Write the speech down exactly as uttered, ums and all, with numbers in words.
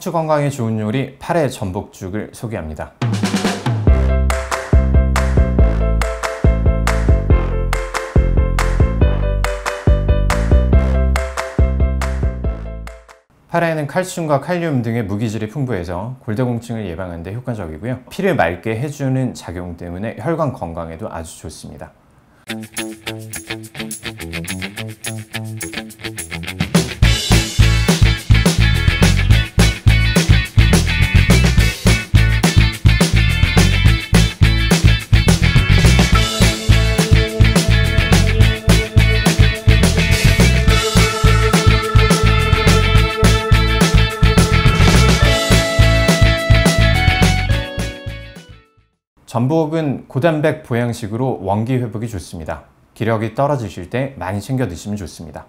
척추 건강에 좋은 요리 팔의 전복죽을 소개합니다. 팔에는 칼슘과 칼륨 등의 무기질이 풍부해서 골다공증을 예방하는 데 효과적이고요. 피를 맑게 해주는 작용 때문에 혈관 건강에도 아주 좋습니다. 전복은 고단백 보양식으로 원기 회복이 좋습니다. 기력이 떨어지실 때 많이 챙겨 드시면 좋습니다.